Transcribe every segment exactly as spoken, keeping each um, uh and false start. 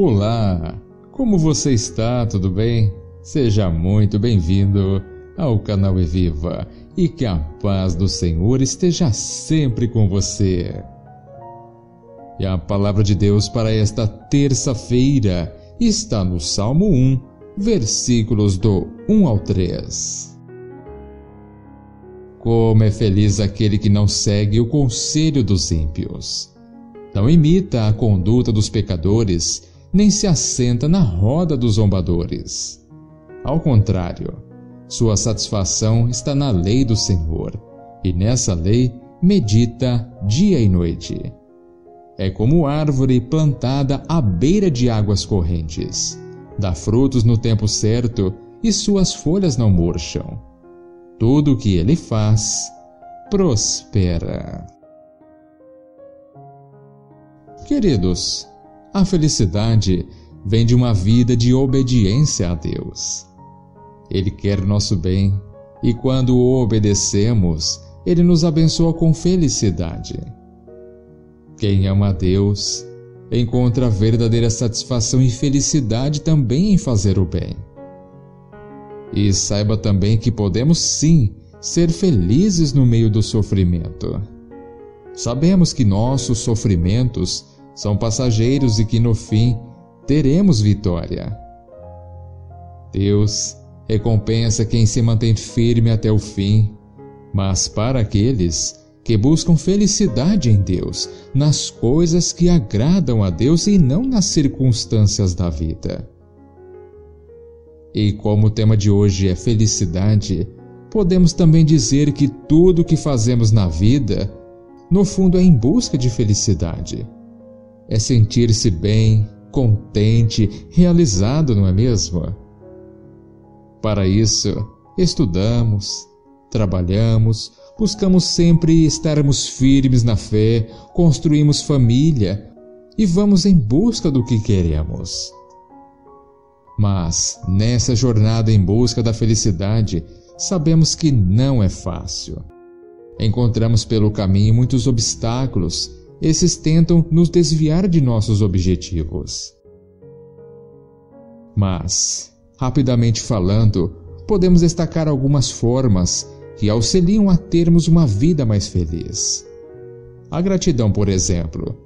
Olá, como você está? Tudo bem? Seja muito bem-vindo ao canal Eviva e que a paz do Senhor esteja sempre com você. E a palavra de Deus para esta terça-feira está no Salmo um, versículos do um ao três. Como é feliz aquele que não segue o conselho dos ímpios, não imita a conduta dos pecadores, nem se assenta na roda dos zombadores. Ao contrário, sua satisfação está na lei do Senhor, e nessa lei medita dia e noite. É como árvore plantada à beira de águas correntes, dá frutos no tempo certo e suas folhas não murcham. Tudo o que ele faz prospera. Queridos, a felicidade vem de uma vida de obediência a Deus. Ele quer nosso bem e quando o obedecemos, ele nos abençoa com felicidade. Quem ama a Deus encontra verdadeira satisfação e felicidade também em fazer o bem. E saiba também que podemos sim ser felizes no meio do sofrimento. Sabemos que nossos sofrimentos são passageiros e que no fim teremos vitória. Deus recompensa quem se mantém firme até o fim, mas para aqueles que buscam felicidade em Deus, nas coisas que agradam a Deus e não nas circunstâncias da vida. E como o tema de hoje é felicidade, podemos também dizer que tudo o que fazemos na vida, no fundo é em busca de felicidade. É sentir-se bem, contente, realizado, não é mesmo? Para isso, estudamos, trabalhamos, buscamos sempre estarmos firmes na fé, construímos família e vamos em busca do que queremos. Mas, nessa jornada em busca da felicidade, sabemos que não é fácil. Encontramos pelo caminho muitos obstáculos, esses tentam nos desviar de nossos objetivos. Mas, rapidamente falando, podemos destacar algumas formas que auxiliam a termos uma vida mais feliz. A gratidão, por exemplo,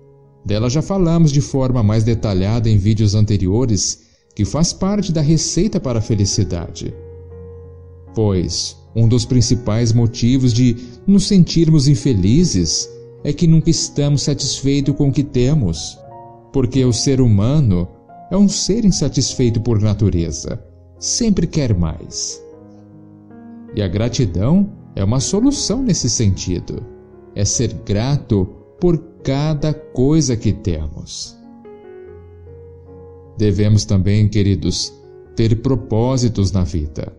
dela já falamos de forma mais detalhada em vídeos anteriores, que faz parte da receita para a felicidade. Pois, um dos principais motivos de nos sentirmos infelizes é que nunca estamos satisfeitos com o que temos, porque o ser humano é um ser insatisfeito por natureza, sempre quer mais. E a gratidão é uma solução nesse sentido, é ser grato por cada coisa que temos. Devemos também, queridos, ter propósitos na vida.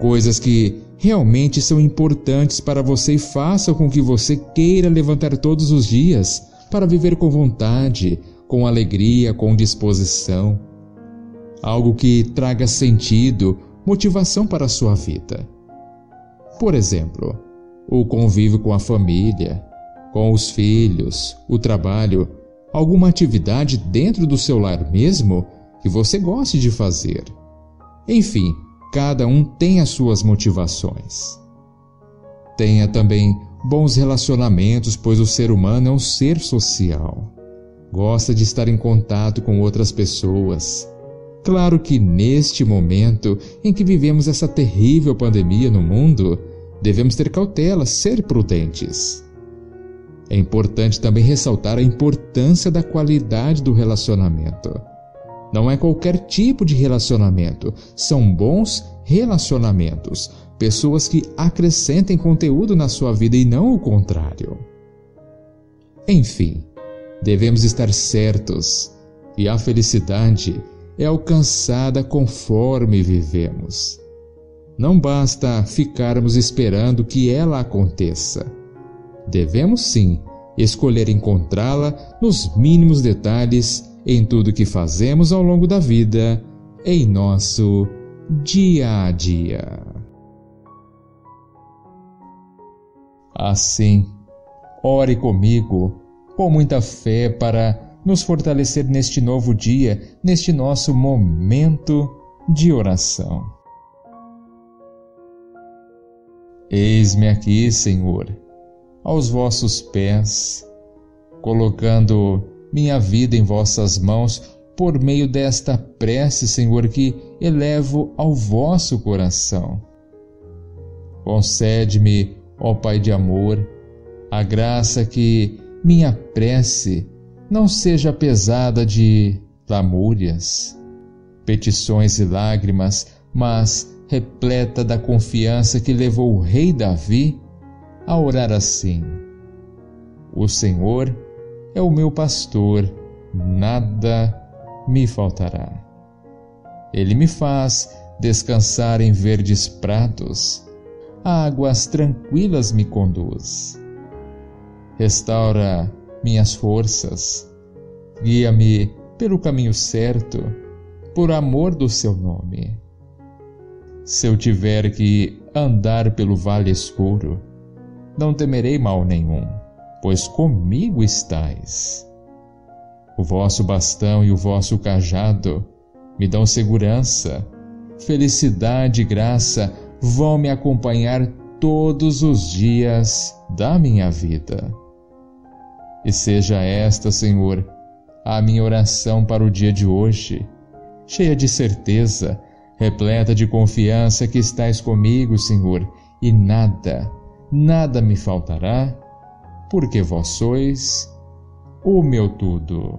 Coisas que realmente são importantes para você e façam com que você queira levantar todos os dias para viver com vontade, com alegria, com disposição. Algo que traga sentido, motivação para a sua vida. Por exemplo, o convívio com a família, com os filhos, o trabalho, alguma atividade dentro do seu lar mesmo que você goste de fazer. Enfim, cada um tem as suas motivações. Tenha também bons relacionamentos, pois o ser humano é um ser social. Gosta de estar em contato com outras pessoas. Claro que neste momento em que vivemos essa terrível pandemia no mundo, devemos ter cautela, ser prudentes. É importante também ressaltar a importância da qualidade do relacionamento. Não é qualquer tipo de relacionamento, são bons relacionamentos, pessoas que acrescentem conteúdo na sua vida e não o contrário. Enfim, devemos estar certos e a felicidade é alcançada conforme vivemos. Não basta ficarmos esperando que ela aconteça. Devemos sim escolher encontrá-la nos mínimos detalhes em tudo que fazemos ao longo da vida, em nosso dia a dia. Assim, ore comigo com muita fé para nos fortalecer neste novo dia, neste nosso momento de oração. Eis-me aqui, Senhor, aos vossos pés, colocando minha vida em vossas mãos por meio desta prece, Senhor, que elevo ao vosso coração. Concede-me, ó Pai de amor, a graça que minha prece não seja pesada de lamúrias, petições e lágrimas, mas repleta da confiança que levou o rei Davi a orar assim: O Senhor é o meu pastor, nada me faltará. Ele me faz descansar em verdes prados, águas tranquilas me conduz. Restaura minhas forças, guia-me pelo caminho certo, por amor do seu nome. Se eu tiver que andar pelo vale escuro, não temerei mal nenhum, pois comigo estais. O vosso bastão e o vosso cajado me dão segurança, felicidade e graça vão me acompanhar todos os dias da minha vida. E seja esta, Senhor, a minha oração para o dia de hoje, cheia de certeza, repleta de confiança que estais comigo, Senhor, e nada, nada me faltará, porque vós sois o meu tudo.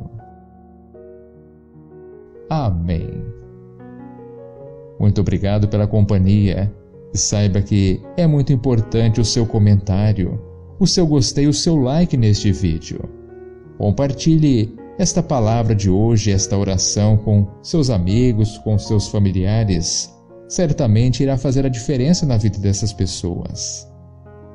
Amém. Muito obrigado pela companhia. Saiba que é muito importante o seu comentário, o seu gostei, o seu like neste vídeo. Compartilhe esta palavra de hoje, esta oração com seus amigos, com seus familiares. Certamente irá fazer a diferença na vida dessas pessoas.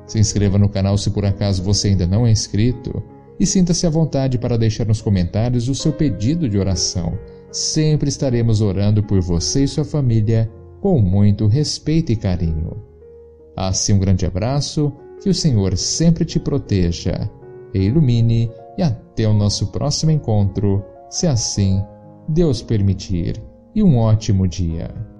Se inscreva no canal se por acaso você ainda não é inscrito e sinta-se à vontade para deixar nos comentários o seu pedido de oração. Sempre estaremos orando por você e sua família com muito respeito e carinho. Assim, um grande abraço, que o Senhor sempre te proteja e ilumine, e até o nosso próximo encontro, se assim Deus permitir, e um ótimo dia.